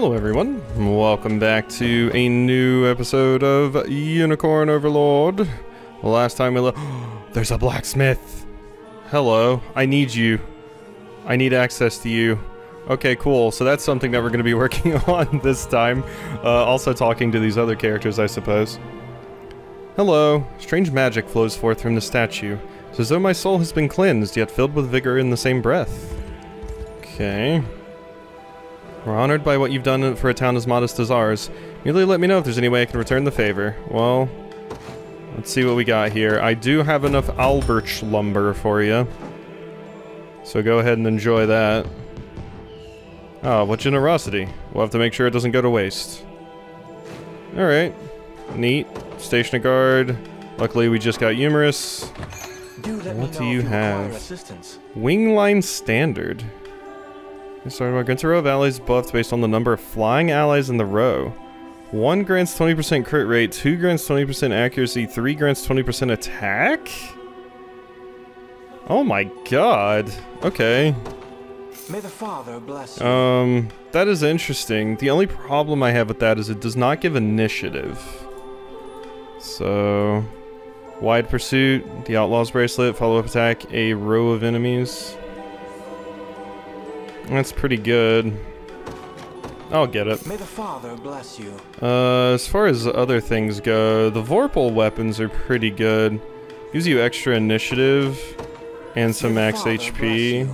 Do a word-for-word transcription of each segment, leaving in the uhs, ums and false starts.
Hello everyone, welcome back to a new episode of Unicorn Overlord. Last time we left, there's a blacksmith! Hello, I need you. I need access to you. Okay, cool, so that's something that we're going to be working on this time. Uh, also talking to these other characters, I suppose. Hello, strange magic flows forth from the statue. It's as though my soul has been cleansed, yet filled with vigor in the same breath. Okay. We're honored by what you've done for a town as modest as ours. Merely let me know if there's any way I can return the favor. Well, let's see what we got here. I do have enough Albirch lumber for you. So go ahead and enjoy that. Ah, what generosity. We'll have to make sure it doesn't go to waste. Alright. Neat. Station guard. Luckily we just got Eumerus. What do you have? Wingline Standard. Sorry, grants a row of allies buffed based on the number of flying allies in the row. One grants twenty percent crit rate, two grants twenty percent accuracy, three grants twenty percent attack? Oh my god. Okay. May the Father bless you. Um, that is interesting. The only problem I have with that is it does not give initiative. So, wide pursuit, the Outlaw's bracelet, follow-up attack, a row of enemies. That's pretty good. I'll get it. May the Father bless you. Uh, as far as other things go, the Vorpal weapons are pretty good. Gives you extra initiative and some max H P.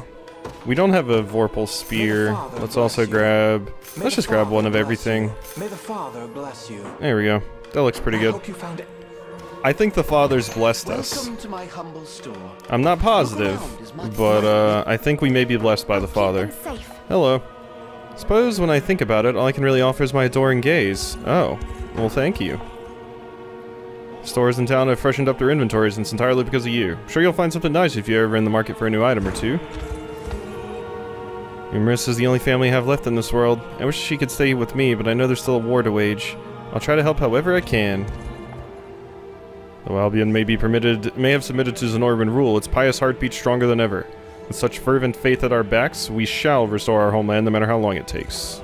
We don't have a Vorpal spear. Let's also grab... Let's just grab one of everything. May the Father bless you. There we go. That looks pretty good. I think the Father's blessed us. I'm not positive, but uh, I think we may be blessed by the Father. Hello. Suppose when I think about it, all I can really offer is my adoring gaze. Oh, well thank you. Stores in town have freshened up their inventories, and it's entirely because of you. I'm sure you'll find something nice if you're ever in the market for a new item or two. Eumerus is the only family I have left in this world. I wish she could stay with me, but I know there's still a war to wage. I'll try to help however I can. Though Albion may be permitted, may have submitted to Xenorban rule, its pious heart beats stronger than ever. With such fervent faith at our backs, we shall restore our homeland no matter how long it takes.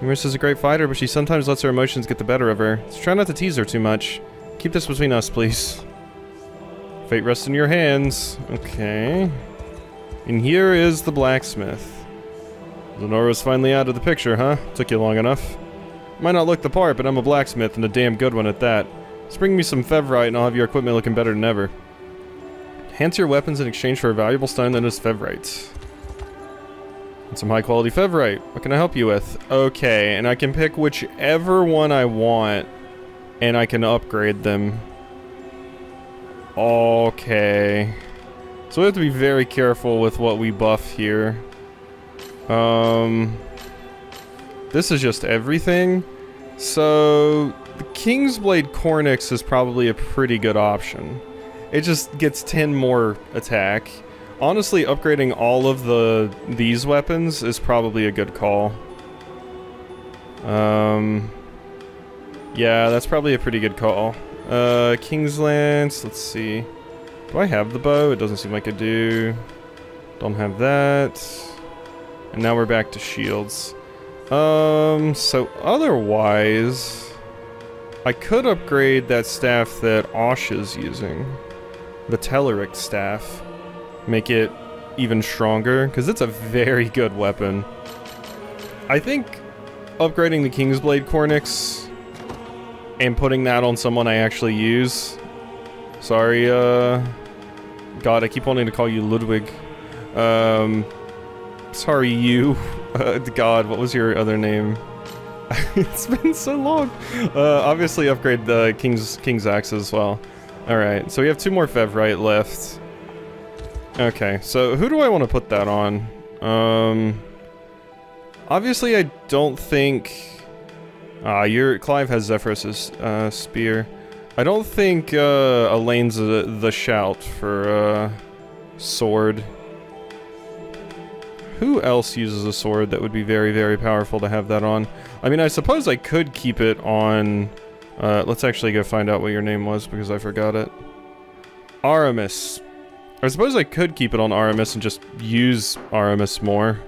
Eumerus is a great fighter, but she sometimes lets her emotions get the better of her, so try not to tease her too much. Keep this between us, please. Fate rests in your hands. Okay. And here is the blacksmith. Lenora's finally out of the picture, huh? Took you long enough. Might not look the part, but I'm a blacksmith and a damn good one at that. Just bring me some Fevrite and I'll have your equipment looking better than ever. Enhance your weapons in exchange for a valuable stone that is Fevrite. And some high quality Fevrite. What can I help you with? Okay, and I can pick whichever one I want and I can upgrade them. Okay. So we have to be very careful with what we buff here. Um, this is just everything. So... The King's Blade Cornix is probably a pretty good option. It just gets ten more attack. Honestly, upgrading all of the these weapons is probably a good call. Um, yeah, that's probably a pretty good call. Uh, King's Lance, let's see. Do I have the bow? It doesn't seem like I do. Don't have that. And now we're back to shields. Um, so otherwise... I could upgrade that staff that Osha's using, the Telerik staff, make it even stronger, because it's a very good weapon. I think upgrading the King's Blade Cornix and putting that on someone I actually use. Sorry, uh... God, I keep wanting to call you Ludwig. Um... Sorry, you. Uh, God, what was your other name? It's been so long. Uh, obviously upgrade the King's King's Axe as well. Alright, so we have two more Fevrite left. Okay, so who do I want to put that on? Um, obviously I don't think... Ah, your Clive has Zephyrus' uh, spear. I don't think uh, Elaine's the, the shout for uh, sword. Who else uses a sword that would be very, very powerful to have that on? I mean, I suppose I could keep it on... Uh, let's actually go find out what your name was, because I forgot it. Aramis. I suppose I could keep it on Aramis and just use Aramis more.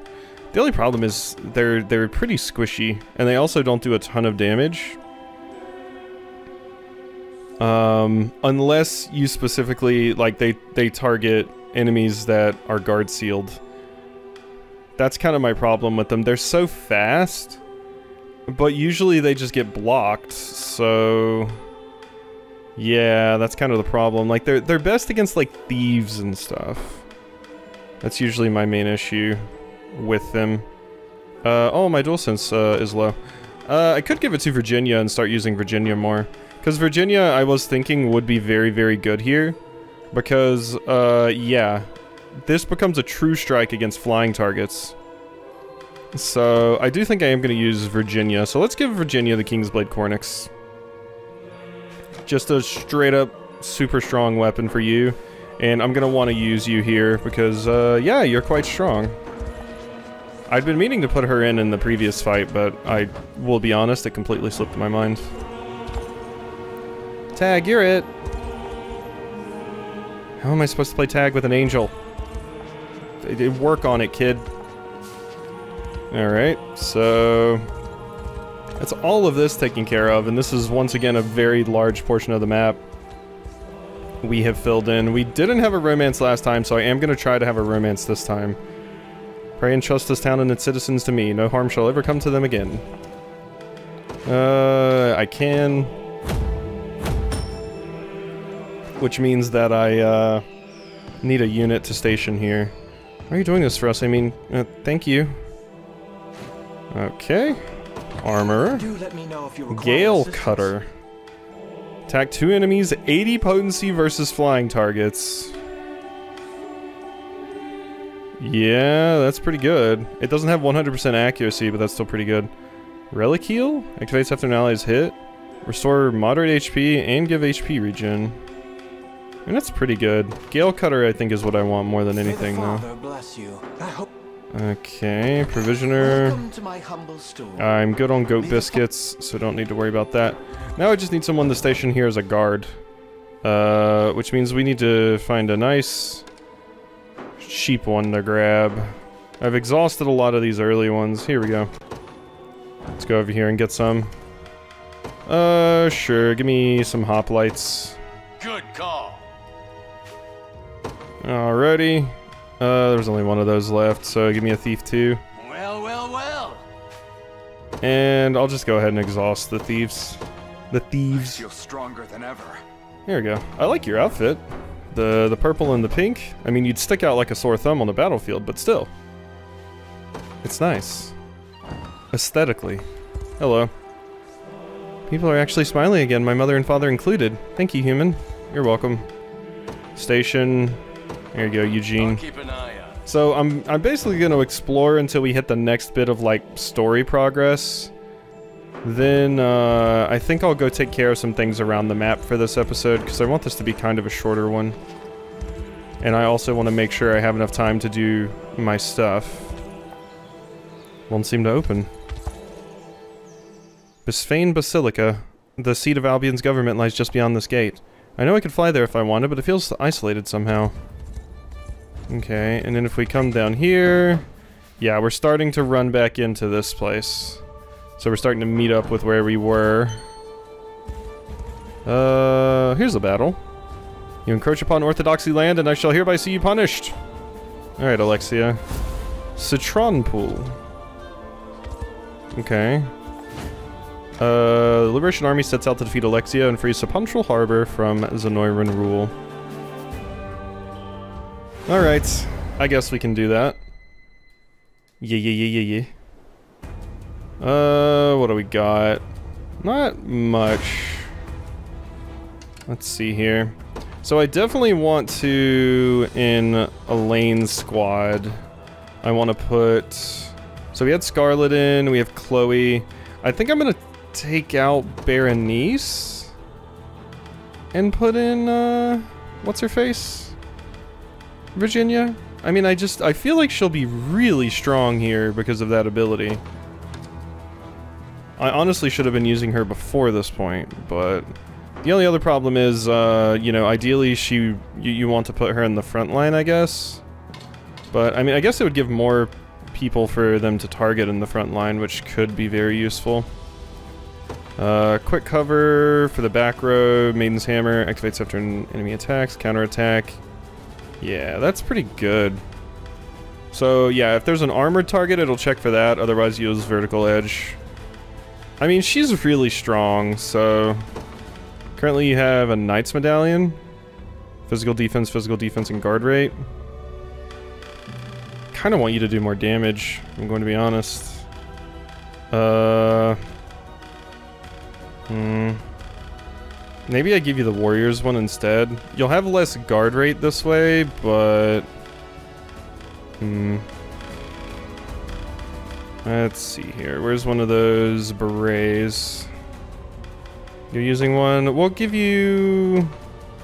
The only problem is they're they're pretty squishy, and they also don't do a ton of damage. Um, unless you specifically, like, they, they target enemies that are guard sealed. That's kind of my problem with them. They're so fast, but usually they just get blocked, so... Yeah, that's kind of the problem. Like, they're, they're best against, like, thieves and stuff. That's usually my main issue with them. Uh, oh, my dual sense uh, is low. Uh, I could give it to Virginia and start using Virginia more. Because Virginia, I was thinking, would be very, very good here. Because, uh, yeah. This becomes a true strike against flying targets. So, I do think I am going to use Virginia. So let's give Virginia the King's Blade Cornix. Just a straight up, super strong weapon for you. And I'm going to want to use you here because, uh, yeah, you're quite strong. I'd been meaning to put her in in the previous fight, but I will be honest, it completely slipped my mind. Tag, you're it! How am I supposed to play tag with an angel? Work on it, kid. Alright, so... that's all of this taken care of, and this is once again a very large portion of the map we have filled in. We didn't have a romance last time, so I am going to try to have a romance this time. Pray and trust this town and its citizens to me. No harm shall ever come to them again. Uh, I can... which means that I, uh, need a unit to station here. Why are you doing this for us? I mean, uh, thank you. Okay. Armorer. Gale Cutter. Attack two enemies, eighty potency versus flying targets. Yeah, that's pretty good. It doesn't have one hundred percent accuracy, but that's still pretty good. Relic Heal. Activates after an ally's hit. Restore moderate H P and give H P regen. And that's pretty good. Gale Cutter, I think, is what I want more than anything, though. Bless you. I hope. Okay, Provisioner. I'm good on goat biscuits, so don't need to worry about that. Now I just need someone to station here as a guard. Uh, which means we need to find a nice... cheap one to grab. I've exhausted a lot of these early ones. Here we go. Let's go over here and get some. Uh, sure. Give me some hoplites. Good call. Alrighty. Uh, there's only one of those left, so give me a thief too. Well, well, well. And I'll just go ahead and exhaust the thieves. The thieves. I feel stronger than ever. Here we go. I like your outfit. The the purple and the pink. I mean, you'd stick out like a sore thumb on the battlefield, but still. It's nice. Aesthetically. Hello. People are actually smiling again, my mother and father included. Thank you, human. You're welcome. Station. There you go, Eugene. Keep an eye out. So I'm I'm basically gonna explore until we hit the next bit of like story progress. Then uh, I think I'll go take care of some things around the map for this episode because I want this to be kind of a shorter one. And I also want to make sure I have enough time to do my stuff. Won't seem to open. Bisphain Basilica. The seat of Albion's government lies just beyond this gate. I know I could fly there if I wanted, but it feels isolated somehow. Okay, and then if we come down here... yeah, we're starting to run back into this place. So we're starting to meet up with where we were. Uh, here's the battle. You encroach upon Orthodoxy land, and I shall hereby see you punished. Alright, Alexia. Citron Pool. Okay. Uh, the Liberation Army sets out to defeat Alexia and free Sepuntal Harbor from Zenoirron rule. Alright, I guess we can do that. Yeah, yeah, yeah, yeah, yeah. Uh, what do we got? Not much. Let's see here. So I definitely want to, in Elaine's squad, I want to put... so we had Scarlet in, we have Chloe... I think I'm gonna take out Berenice and put in, uh, what's her face? Virginia? I mean, I just, I feel like she'll be really strong here because of that ability. I honestly should have been using her before this point, but the only other problem is, uh, you know, ideally she, you, you want to put her in the front line, I guess. But, I mean, I guess it would give more people for them to target in the front line, which could be very useful. Uh, quick cover for the back row, Maiden's Hammer, activates after an enemy attacks, counterattack. Yeah, that's pretty good. So yeah, if there's an armored target, it'll check for that, otherwise use Vertical Edge. I mean, she's really strong, so... Currently you have a Knight's medallion. Physical defense, physical defense, and guard rate. Kinda want you to do more damage, I'm going to be honest. Uh... Hmm... Maybe I give you the Warriors one instead. You'll have less guard rate this way, but... Hmm... Let's see here, where's one of those berets? You're using one, we'll give you...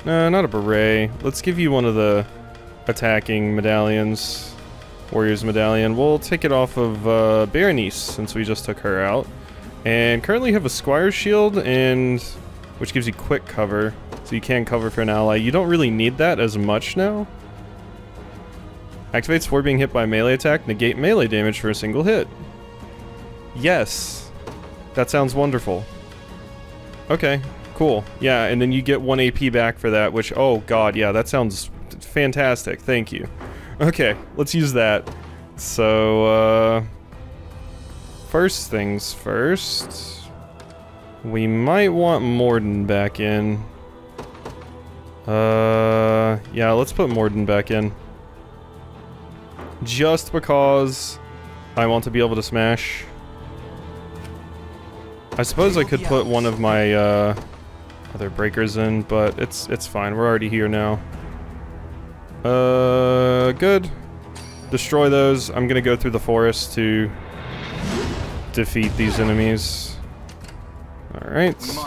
No, not a beret. Let's give you one of the attacking medallions. Warriors medallion. We'll take it off of uh, Berenice, since we just took her out. And currently have a Squire shield, and which gives you quick cover, so you can cover for an ally. You don't really need that as much now. Activates for being hit by melee attack, negate melee damage for a single hit. Yes. That sounds wonderful. Okay, cool. Yeah, and then you get one A P back for that, which, oh god, yeah, that sounds fantastic. Thank you. Okay, let's use that. So, uh... first things first... We might want Morden back in. Uh... Yeah, let's put Morden back in. Just because I want to be able to smash. I suppose I could put one of my uh, other breakers in, but it's it's fine. We're already here now. Uh, good. Destroy those. I'm gonna go through the forest to defeat these enemies. All right.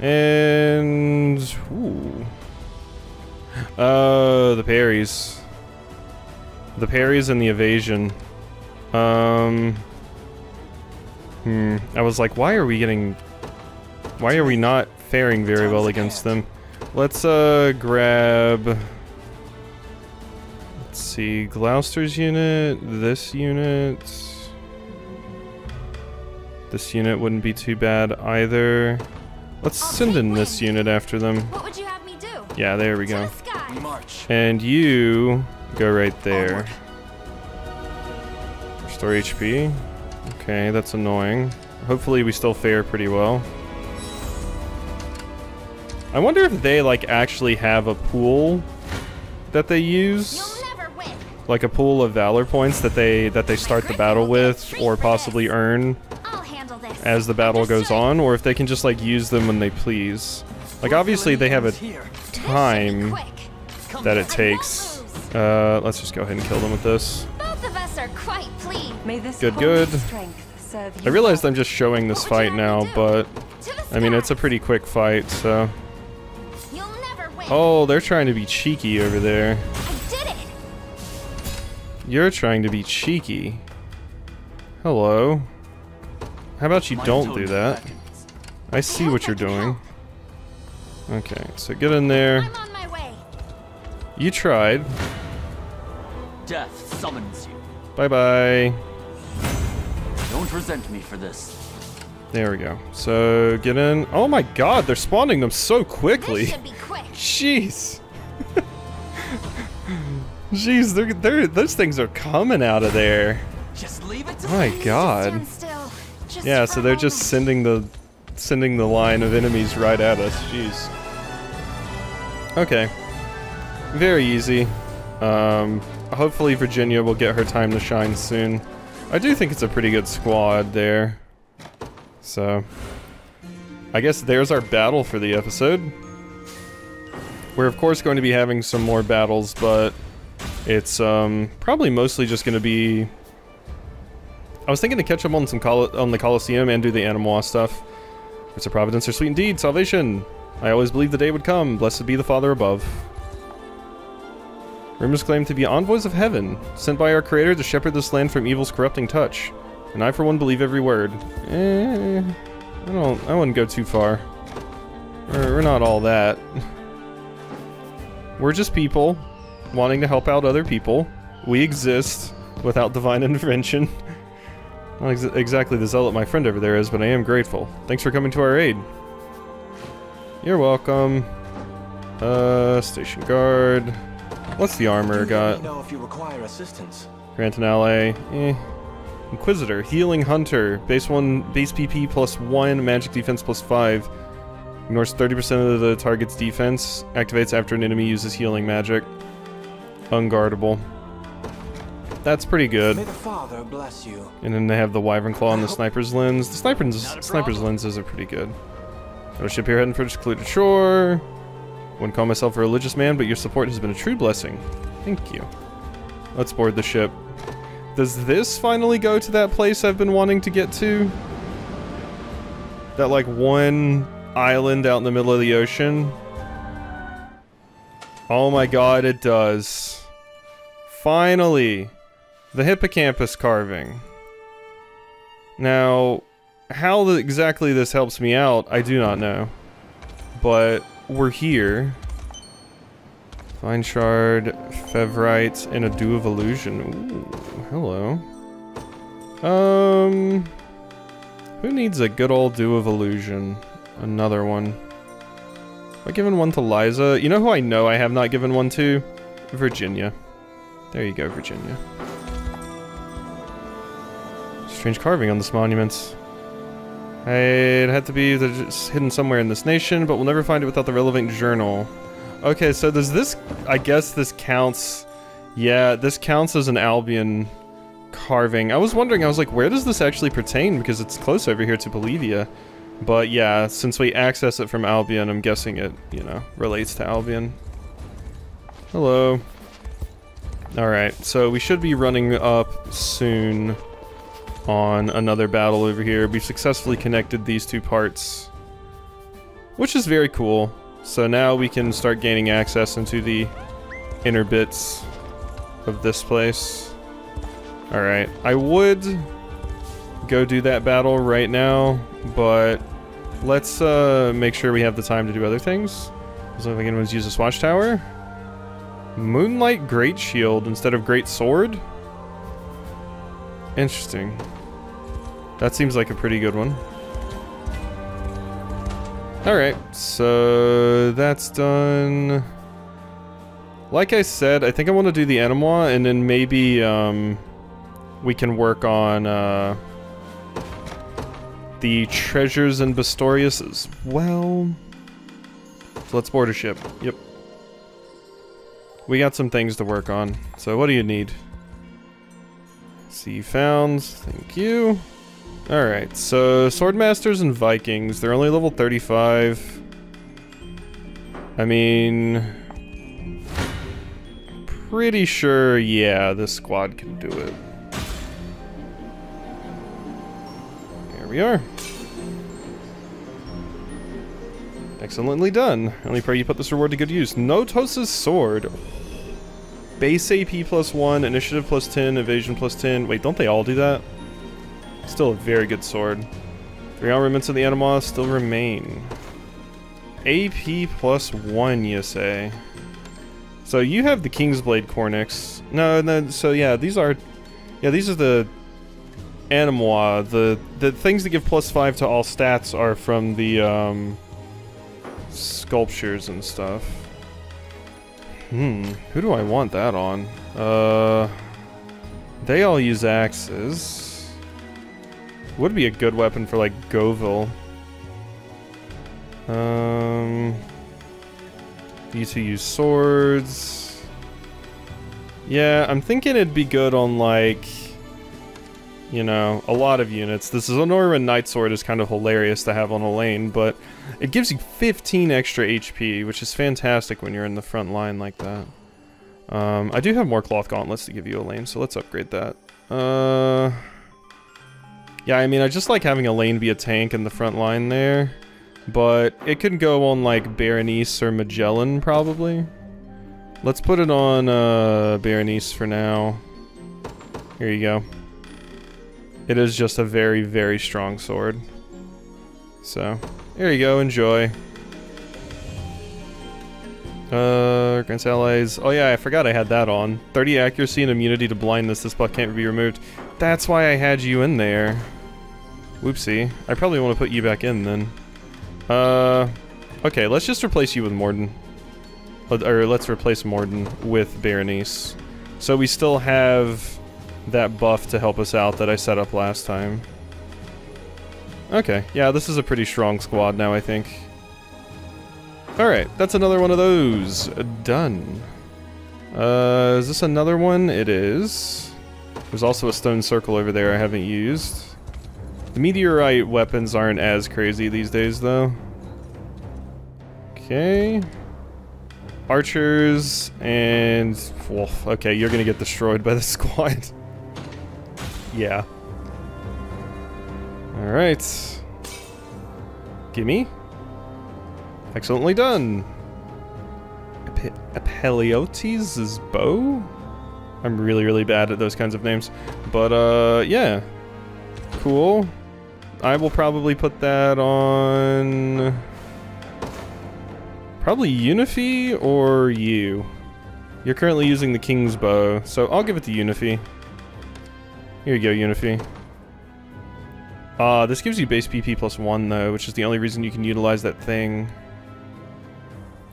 And ooh. Uh, the parries. The parries and the evasion. Um, hmm. I was like, why are we getting... Why are we not faring very well against them? Let's, uh, grab... Let's see, Gloucester's unit, this unit... This unit wouldn't be too bad either. Let's send in this unit after them. What would you have me do? Yeah, there we go. And you... Go right there. Restore H P. Okay, that's annoying. Hopefully we still fare pretty well. I wonder if they, like, actually have a pool that they use. Like a pool of Valor points that they that they start the battle with, or possibly earn as the battle goes on, or if they can just, like, use them when they please. Like, obviously they have a time that it takes. Uh, let's just go ahead and kill them with this. Both of us are quite pleased. May this good, good. I realized I'm just showing this fight now, but... I mean, it's a pretty quick fight, so... You'll never win. Oh, they're trying to be cheeky over there. I did it. You're trying to be cheeky. Hello. How about you don't do that? I see what you're doing. Okay, so get in there. You tried. Death summons you. Bye bye. Don't resent me for this. There we go. So get in. Oh my god, they're spawning them so quickly. This should be quick. Jeez. Jeez, they're, they're, those things are coming out of there. Just leave it to my god. Still. Just yeah, so they're just sending the sending the line of enemies right at us. Jeez. Okay. Very easy. Um, hopefully Virginia will get her time to shine soon. I do think it's a pretty good squad there. So, I guess there's our battle for the episode. We're of course going to be having some more battles, but it's um, probably mostly just going to be... I was thinking to catch up on some col on the Colosseum and do the Anemoi stuff. It's a providence or sweet indeed, salvation. I always believed the day would come. Blessed be the Father above. Rumors claim to be envoys of heaven, sent by our creator to shepherd this land from evil's corrupting touch. And I for one believe every word. Eh, I don't, I wouldn't go too far. We're, we're not all that. We're just people, wanting to help out other people. We exist. without divine intervention. Not ex exactly the zealot my friend over there is, but I am grateful. Thanks for coming to our aid. You're welcome. Uh, station guard. What's the armor got? Know if you require assistance. Grant an ally. Eh. Inquisitor, healing hunter, base one, base P P plus one, magic defense plus five. Ignores thirty percent of the target's defense. Activates after an enemy uses healing magic. Unguardable. That's pretty good. May the Father bless you. And then they have the Wyvern Claw and the Sniper's Lens. The Sniper's Sniper's Lenses are pretty good. Our ship here heading for a secluded shore. Wouldn't call myself a religious man, but your support has been a true blessing. Thank you. Let's board the ship. Does this finally go to that place I've been wanting to get to? That, like, one island out in the middle of the ocean? Oh my god, it does. Finally! The hippocampus carving. Now, how exactly this helps me out, I do not know. But we're here. Divine Shard, Fevrite, and a Dew of Illusion. Ooh, hello. Um... Who needs a good old Dew of Illusion? Another one. Have I given one to Liza? You know who I know I have not given one to? Virginia. There you go, Virginia. Strange carving on this monument. It had to be hidden somewhere in this nation, but we'll never find it without the relevant journal. Okay, so does this... I guess this counts... Yeah, this counts as an Albion carving. I was wondering, I was like, where does this actually pertain? Because it's close over here to Bolivia. But yeah, since we access it from Albion, I'm guessing it, you know, relates to Albion. Hello. Alright, so we should be running up soon on another battle over here. We've successfully connected these two parts, which is very cool. So now we can start gaining access into the inner bits of this place. Alright, I would go do that battle right now, but let's uh, make sure we have the time to do other things. As long as anyone's used this watchtower. Moonlight Great Shield instead of Great Sword? Interesting. That seems like a pretty good one. Alright, so that's done. Like I said, I think I want to do the Anemoi, and then maybe um, we can work on... Uh, the treasures and Bastorius as well. So let's board a ship. Yep. We got some things to work on. So what do you need? Sea Founds. Thank you. Alright, so Swordmasters and Vikings. They're only level thirty-five. I mean... Pretty sure, yeah, this squad can do it. We are. Excellently done. Only pray you put this reward to good use. Notos' sword. Base A P plus one, initiative plus ten, evasion plus ten. Wait, don't they all do that? Still a very good sword. Three armaments of the Anemoi still remain. A P plus one, you say. So you have the King's Blade Cornix. No, no, so yeah, these are... Yeah, these are the... Anemoi, the, the things that give plus five to all stats are from the, um, sculptures and stuff. Hmm, who do I want that on? Uh, they all use axes. Would be a good weapon for, like, Goville. Um, these who use swords. Yeah, I'm thinking it'd be good on, like... You know, a lot of units. This Zenoirron Knight Sword is kind of hilarious to have on a lane, but it gives you fifteen extra H P, which is fantastic when you're in the front line like that. Um, I do have more Cloth Gauntlets to give you a lane, so let's upgrade that. Uh, yeah, I mean, I just like having a lane be a tank in the front line there, but it could go on, like, Berenice or Magellan, probably. Let's put it on uh, Berenice for now. Here you go. It is just a very, very strong sword. So, there you go, enjoy. Uh, grants allies. Oh yeah, I forgot I had that on. thirty accuracy and immunity to blindness. This buff can't be removed. That's why I had you in there. Whoopsie. I probably want to put you back in then. Uh, okay, let's just replace you with Morden. Let, or let's replace Morden with Berenice. So we still have that buff to help us out that I set up last time. Okay, yeah, this is a pretty strong squad now, I think. Alright, that's another one of those. Done. Uh, is this another one? It is. There's also a stone circle over there I haven't used. The meteorite weapons aren't as crazy these days, though. Okay. Archers and... Wolf. Okay, you're gonna get destroyed by the squad. Yeah. Alright. Gimme. Excellently done. Apeliotes' bow? I'm really, really bad at those kinds of names. But, uh, yeah. Cool. I will probably put that on... probably Unify or you. You're currently using the King's Bow, so I'll give it to Unify. Here you go, Unify. Ah, uh, this gives you base P P plus one, though, which is the only reason you can utilize that thing.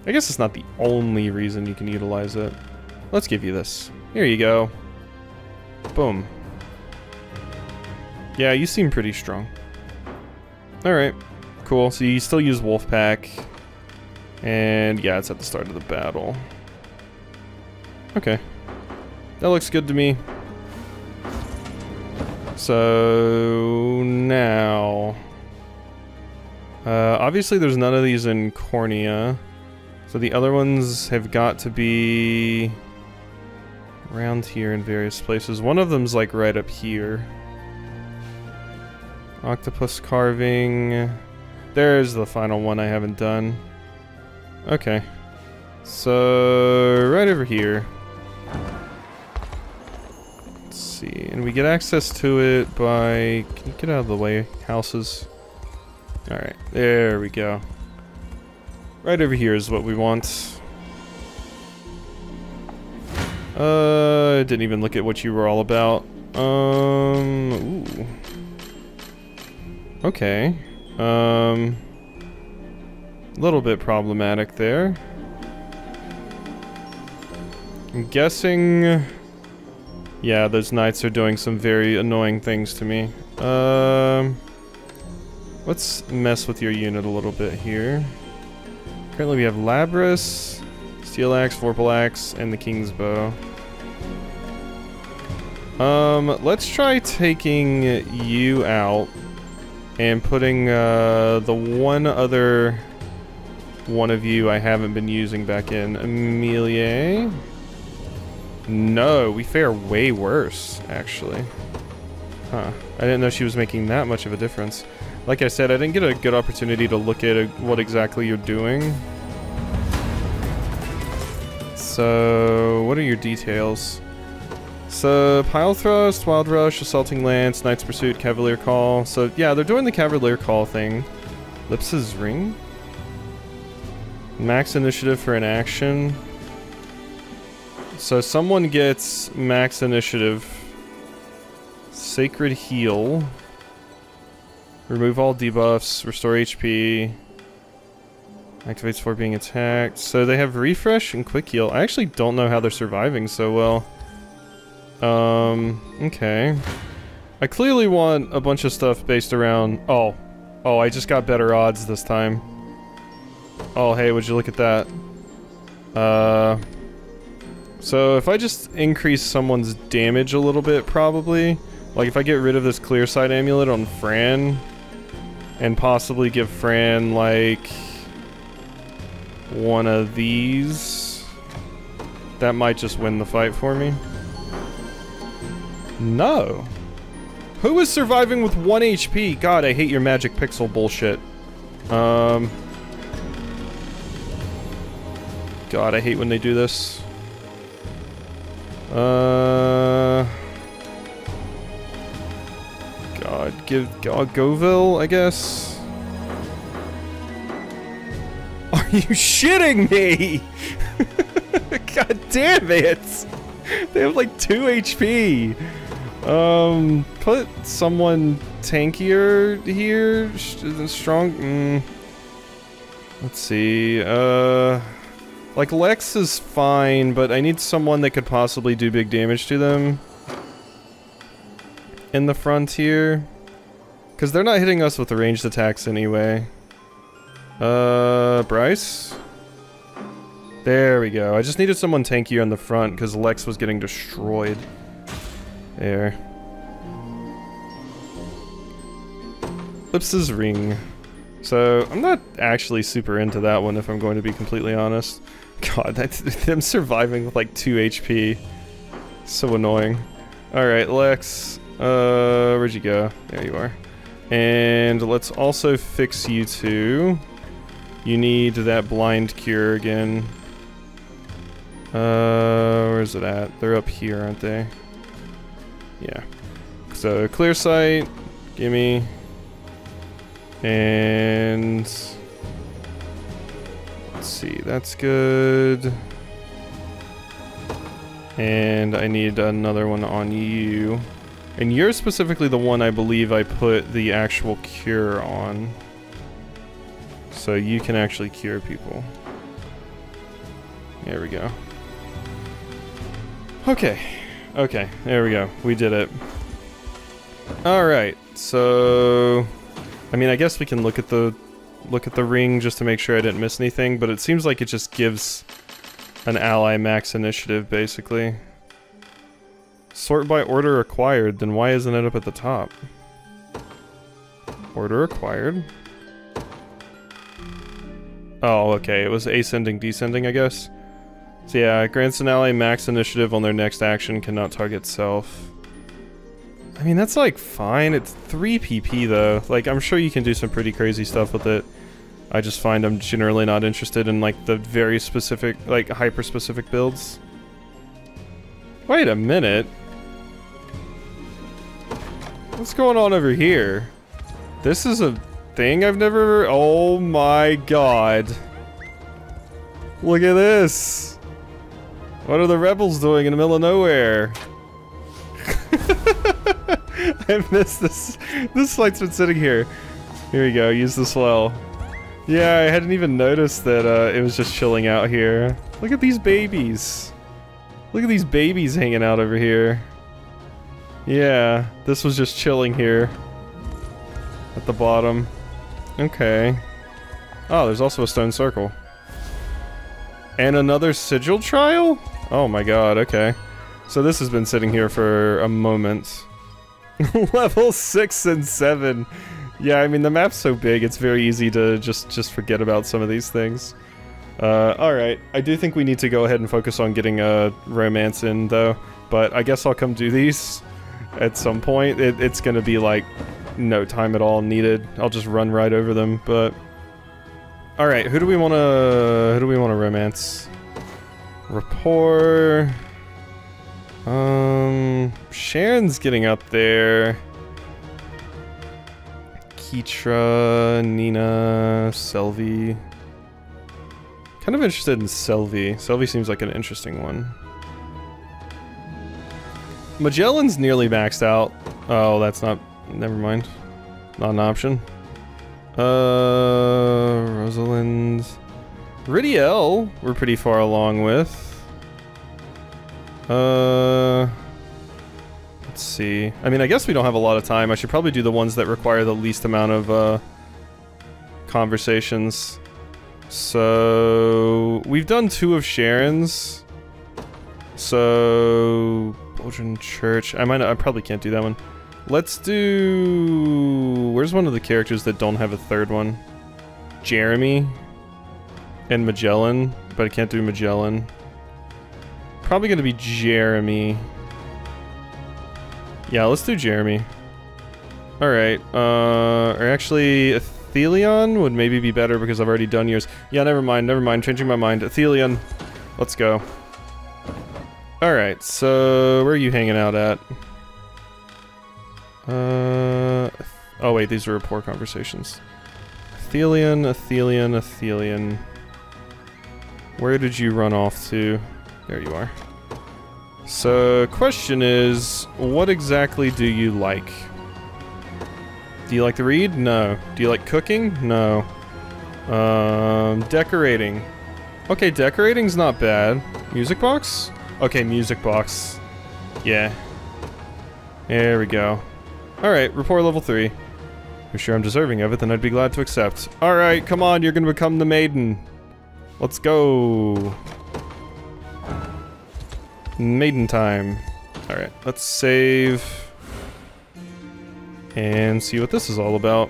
I guess it's not the only reason you can utilize it. Let's give you this. Here you go. Boom. Yeah, you seem pretty strong. Alright. Cool, so you still use Wolfpack. And yeah, it's at the start of the battle. Okay. That looks good to me. So now, uh, obviously there's none of these in Cornea, so the other ones have got to be around here in various places. One of them's like right up here. Octopus carving. There's the final one I haven't done. Okay, so right over here. See, and we get access to it by... Can you get out of the way, houses? Alright, there we go. Right over here is what we want. Uh, I didn't even look at what you were all about. Um, ooh. Okay. Um, a little bit problematic there. I'm guessing... Yeah, those knights are doing some very annoying things to me. Um, let's mess with your unit a little bit here. Currently we have Labrys, Steel Axe, Vorpal Axe, and the King's Bow. Um, let's try taking you out and putting uh, the one other one of you I haven't been using back in. Amelia. No, we fare way worse, actually. Huh. I didn't know she was making that much of a difference. Like I said, I didn't get a good opportunity to look at a, what exactly you're doing. So, what are your details? So, Pile Thrust, Wild Rush, Assaulting Lance, Knight's Pursuit, Cavalier Call. So, yeah, they're doing the Cavalier Call thing. Lips's Ring? Max Initiative for an action. So someone gets max initiative. Sacred Heal. Remove all debuffs. Restore H P. Activates for being attacked. So they have refresh and quick heal. I actually don't know how they're surviving so well. Um, okay. I clearly want a bunch of stuff based around... Oh. Oh, I just got better odds this time. Oh, hey, would you look at that? Uh... So if I just increase someone's damage a little bit, probably, like if I get rid of this clear side amulet on Fran, and possibly give Fran like one of these, that might just win the fight for me. No. Who is surviving with one H P? God, I hate your magic pixel bullshit. Um. God, I hate when they do this. Uh, God, give God Goville, I guess. Are you shitting me? God damn it! They have like two H P! Um, put someone tankier here? Strong? Mm. Let's see, uh... like, Lex is fine, but I need someone that could possibly do big damage to them. In the front here. Because they're not hitting us with the ranged attacks anyway. Uh, Bryce? There we go. I just needed someone tankier on the front because Lex was getting destroyed. There. Lips's ring. So, I'm not actually super into that one if I'm going to be completely honest. God, that's them surviving with like two H P. So annoying. Alright, Lex. Uh, where'd you go? There you are. And let's also fix you two. You need that blind cure again. Uh, where is it at? They're up here, aren't they? Yeah. So, clear sight. Gimme. And... let's see, that's good. And I need another one on you. And you're specifically the one I believe I put the actual cure on. So you can actually cure people. There we go. Okay. Okay, there we go. We did it. Alright, so... I mean, I guess we can look at the... look at the ring just to make sure I didn't miss anything, but it seems like it just gives an ally max initiative, basically. Sort by order acquired, then why isn't it up at the top? Order acquired. Oh, okay, it was ascending, descending, I guess. So yeah, grants an ally max initiative on their next action, cannot target self. I mean, that's like fine. It's three P P though. Like, I'm sure you can do some pretty crazy stuff with it. I just find I'm generally not interested in like the very specific, like hyper-specific builds. Wait a minute. What's going on over here? This is a thing I've never... oh my god. Look at this. What are the rebels doing in the middle of nowhere? I missed this. This light's been sitting here. Here we go, use the swell. Yeah, I hadn't even noticed that uh, it was just chilling out here. Look at these babies. Look at these babies hanging out over here. Yeah, this was just chilling here. At the bottom. Okay. Oh, there's also a stone circle. And another sigil trial? Oh my god, okay. So this has been sitting here for a moment. Level six and seven. Yeah, I mean the map's so big, it's very easy to just just forget about some of these things. Uh, all right. I do think we need to go ahead and focus on getting a romance in though. But I guess I'll come do these at some point. It, it's gonna be like no time at all needed. I'll just run right over them. But all right, who do we want to? Who do we want to romance? Rapport. Um, Sharon's getting up there. Keitra, Nina, Selvi. Kind of interested in Selvi. Selvi seems like an interesting one. Magellan's nearly maxed out. Oh, that's not... never mind. Not an option. Uh, Rosalind... Ridiel, we're pretty far along with. Uh, let's see. I mean, I guess we don't have a lot of time. I should probably do the ones that require the least amount of, uh, conversations. So, we've done two of Sharon's. So, Belgian Church. I might not, I probably can't do that one. Let's do... where's one of the characters that don't have a third one? Jeremy. And Magellan. But I can't do Magellan. Probably gonna be Jeremy. Yeah, let's do Jeremy. Alright, uh, or actually, Athelion would maybe be better because I've already done yours. Yeah, never mind, never mind, changing my mind. Athelion, let's go. Alright, so, where are you hanging out at? Uh, oh wait, these are rapport conversations. Athelion, Athelion, Athelion. Where did you run off to? There you are. So, question is, what exactly do you like? Do you like to read? No. Do you like cooking? No. Um, decorating. Okay, decorating's not bad. Music box? Okay, music box. Yeah. There we go. Alright, rapport level three. If you're sure I'm deserving of it, then I'd be glad to accept. Alright, come on, you're gonna become the maiden. Let's go. Maiden time. Alright, let's save. And see what this is all about.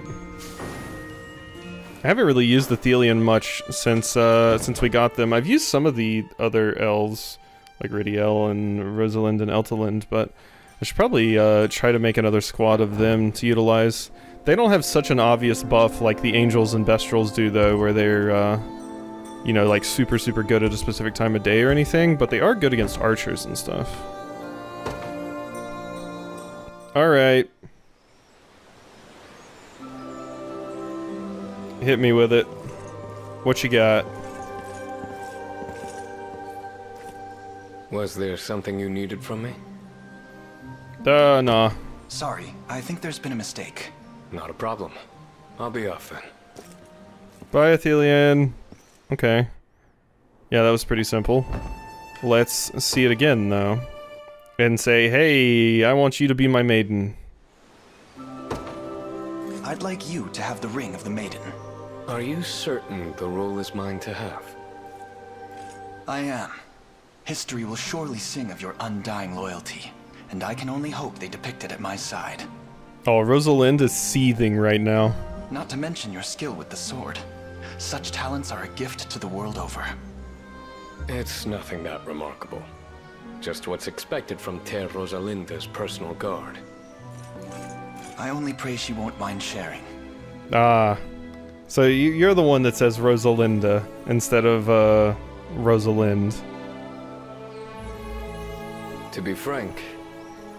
I haven't really used the Thelian much since uh, since we got them. I've used some of the other elves, like Ridiel and Rosalind and Eltalind, but I should probably uh, try to make another squad of them to utilize. They don't have such an obvious buff like the Angels and Bestrels do, though, where they're, uh, you know, like super, super good at a specific time of day or anything, but they are good against archers and stuff. Alright. Hit me with it. What you got? Was there something you needed from me? Uh, nah. Sorry, I think there's been a mistake. Not a problem. I'll be off then. Bye, Athelian. Okay. Yeah, that was pretty simple. Let's see it again, though. And say, hey, I want you to be my maiden. I'd like you to have the ring of the maiden. Are you certain the role is mine to have? I am. History will surely sing of your undying loyalty, and I can only hope they depict it at my side. Oh, Rosalind is seething right now. Not to mention your skill with the sword. Such talents are a gift to the world over. It's nothing that remarkable. Just what's expected from Ter Rosalinda's personal guard. I only pray she won't mind sharing. Ah. So you, you're the one that says Rosalinda instead of, uh, Rosalind. To be frank,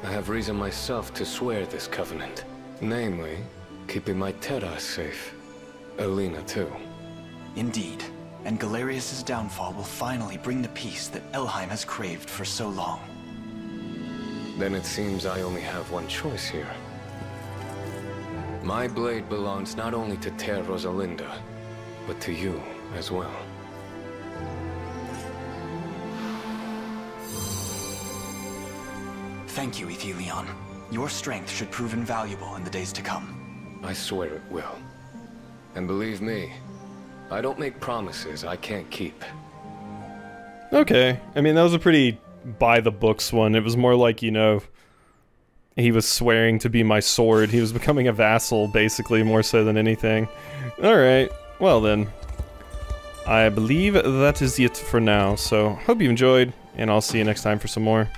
I have reason myself to swear this covenant. Namely, keeping my Terra safe. Alina, too. Indeed. And Galerius's downfall will finally bring the peace that Elheim has craved for so long. Then it seems I only have one choice here. My blade belongs not only to Ter Rosalinda, but to you as well. Thank you, Athelion. Your strength should prove invaluable in the days to come. I swear it will. And believe me, I don't make promises I can't keep. Okay. I mean, that was a pretty by-the-books one. It was more like, you know, he was swearing to be my sword. He was becoming a vassal, basically, more so than anything. Alright, well then. I believe that is it for now, so hope you enjoyed, and I'll see you next time for some more.